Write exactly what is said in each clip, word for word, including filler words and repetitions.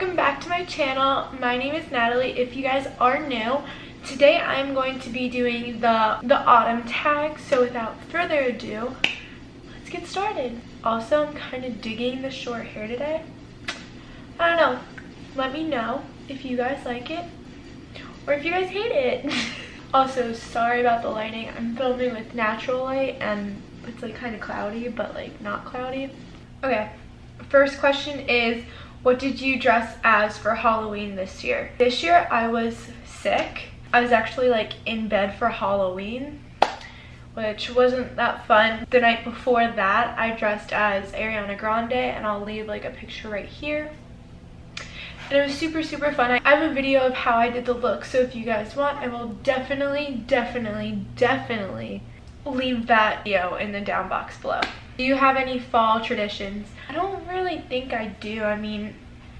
welcome back to my channel. My name is Natalie. If you guys are new, today I'm going to be doing the the autumn tag. So without further ado, let's get started. Also, I'm kind of digging the short hair today. I don't know. Let me know if you guys like it or if you guys hate it. Also, sorry about the lighting. I'm filming with natural light and it's like kind of cloudy, but like not cloudy. Okay, first question is, what did you dress as for Halloween this year? This year I was sick. I was actually like in bed for Halloween, which wasn't that fun. The night before that, I dressed as Ariana Grande, and I'll leave like a picture right here. And it was super, super fun. I have a video of how I did the look, so if you guys want, I will definitely, definitely, definitely leave that video in the down box below. Do you have any fall traditions? I don't really think I do. I mean,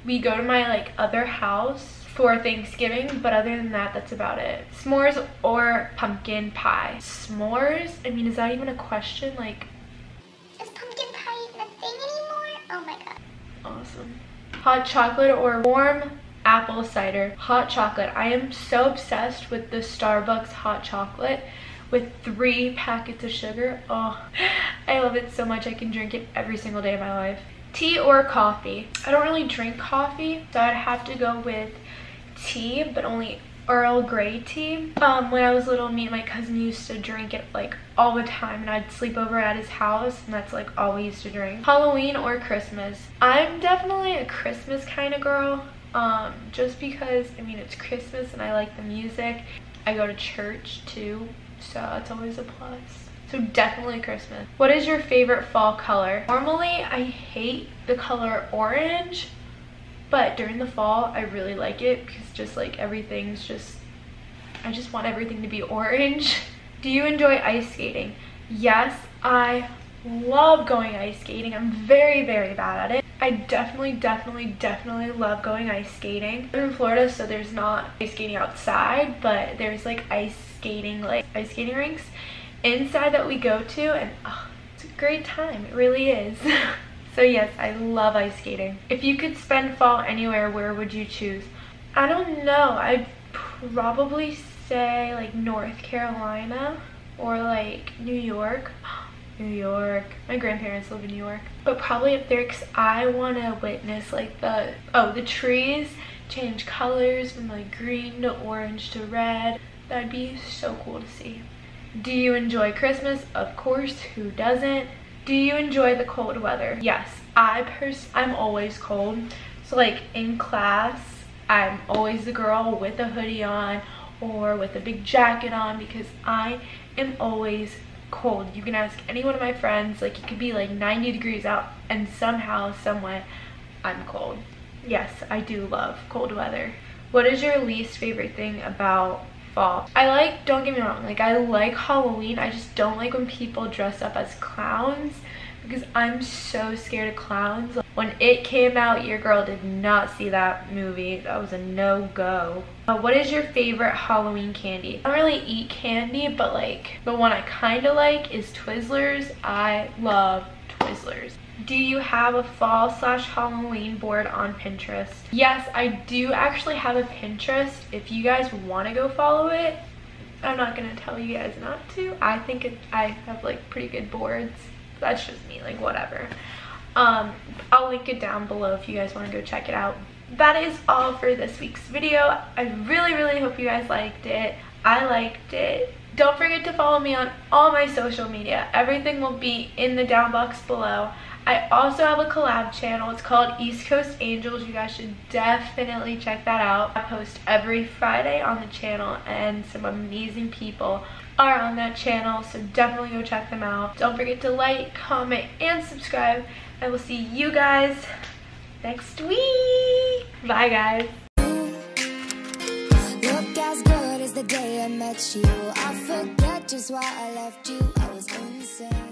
we go to my like other house for Thanksgiving, but other than that, that's about it. S'mores or pumpkin pie? S'mores? I mean, is that even a question? Like, is pumpkin pie even a thing anymore? Oh my god. Awesome. Hot chocolate or warm apple cider? Hot chocolate. I am so obsessed with the Starbucks hot chocolate with three packets of sugar. Oh, I love it so much. I can drink it every single day of my life. Tea or coffee? I don't really drink coffee, so I'd have to go with tea, but only Earl Grey tea. Um, when I was little, me and my cousin used to drink it like all the time, and I'd sleep over at his house, and that's like all we used to drink. Halloween or Christmas? I'm definitely a Christmas kind of girl, um, just because, I mean, it's Christmas and I like the music. I go to church too, so it's always a plus. So definitely Christmas. What is your favorite fall color? Normally I hate the color orange, but during the fall I really like it because just like everything's just, I just want everything to be orange. Do you enjoy ice skating? Yes, I love going ice skating. I'm very, very bad at it. I definitely, definitely, definitely love going ice skating. I'm in Florida, so there's not ice skating outside, but there's like ice skating, like ice skating rinks inside that we go to, and oh, it's a great time. It really is. So yes, I love ice skating. If you could spend fall anywhere, where would you choose? I don't know. I'd probably say like North Carolina or like New York. New York. My grandparents live in New York. But probably up there because I want to witness like the, oh, the trees change colors from like green to orange to red. That'd be so cool to see. Do you enjoy Christmas? Of course, who doesn't? Do you enjoy the cold weather? Yes, I pers- I'm always cold. So like in class, I'm always the girl with a hoodie on or with a big jacket on because I am always cold. You can ask any one of my friends, like it could be like ninety degrees out and somehow, somewhat, I'm cold. Yes, I do love cold weather. What is your least favorite thing about fall? I like, don't get me wrong, like I like Halloween. I just don't like when people dress up as clowns because I'm so scared of clowns. When it came out, your girl did not see that movie. That was a no-go. Uh, what is your favorite Halloween candy? I don't really eat candy, but like the one I kind of like is Twizzlers. I love Twizzlers. Do you have a fall slash Halloween board on Pinterest? Yes, I do actually have a Pinterest. If you guys want to go follow it, I'm not gonna tell you guys not to. I think it, I have like pretty good boards. That's just me, like whatever. Um, I'll link it down below if you guys want to go check it out. That is all for this week's video. I really, really hope you guys liked it. I liked it. Don't forget to follow me on all my social media. Everything will be in the down box below. I also have a collab channel. It's called East Coast Angels. You guys should definitely check that out. I post every Friday on the channel, and some amazing people are on that channel, so definitely go check them out. Don't forget to like, comment, and subscribe. I will see you guys next week. Bye, guys. Look as good as the day I met you. I forget just why I left you. I was insane.